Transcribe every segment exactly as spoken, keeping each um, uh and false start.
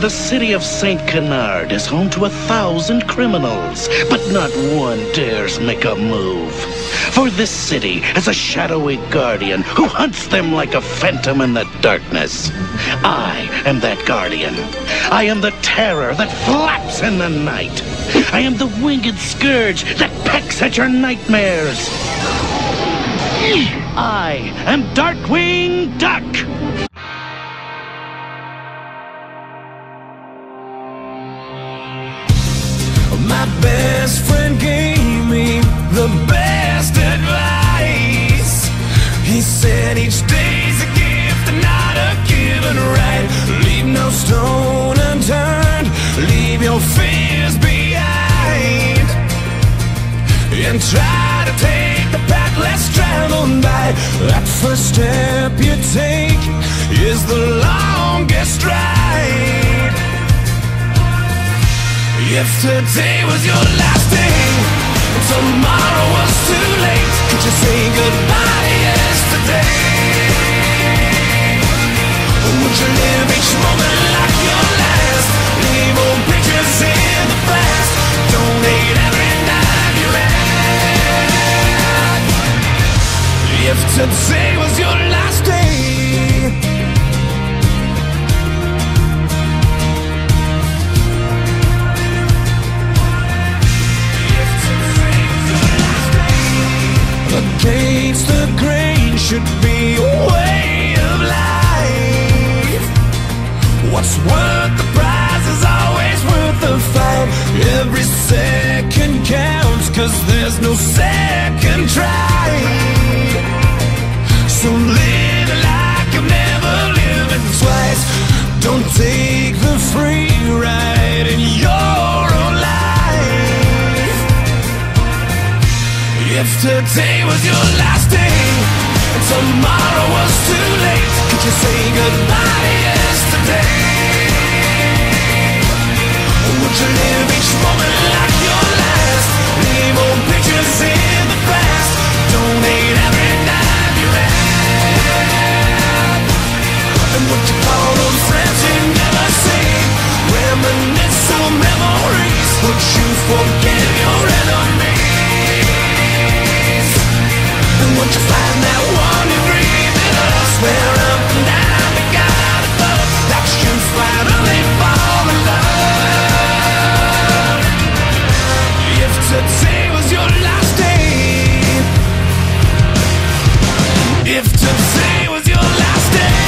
The city of Saint Canard is home to a thousand criminals, but not one dares make a move. For this city has a shadowy guardian who hunts them like a phantom in the darkness. I am that guardian. I am the terror that flaps in the night. I am the winged scourge that pecks at your nightmares. I am Darkwing Duck! My best friend gave me the best advice. He said each day's a gift and not a given right. Leave no stone unturned, leave your fears behind, and try to take the path less traveled by. That first step you take is the longest ride. If today was your last day, and tomorrow was too late, could you say goodbye yesterday? Or would you live each moment like your last? Leave old pictures in the past. Don't hate every night you had. If today was your last day. Against the grain should be a way of life. What's worth the prize is always worth the fight. Every second counts, cause there's no second try. So live like you've never lived twice. Don't take the free ride in your own life. If today was your last day, and tomorrow was too late, could you say goodbye yesterday? Or would you live each moment like your last? Leave old pictures in the past. Don't hate every night you had. And would you call those friends you never see? Reminisce on memories. Would you forgive your enemies? Would you find that one you dreamed of? I swear up and down to God above that you finally fall in love. If today was your last day, if today was your last day,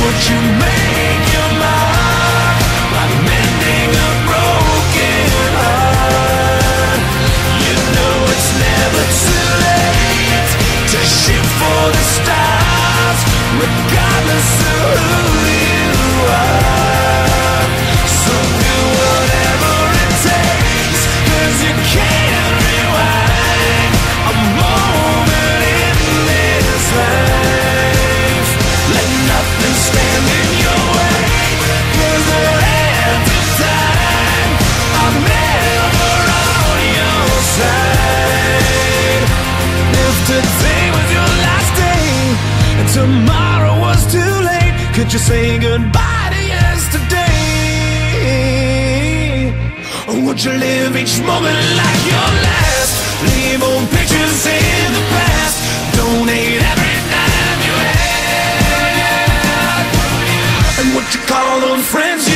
would you make your mark by mending a broken heart? You know it's never too late to shoot for the stars, regardless of who you are. So do whatever it takes, cause you can't rewind a moment in this life. Let nothing stand in your way, cause at every time I'm never on your side. If today tomorrow was too late, could you say goodbye to yesterday? Or would you live each moment like your last? Leave old pictures in the past. Don't hate every time you had. And would you call on friends you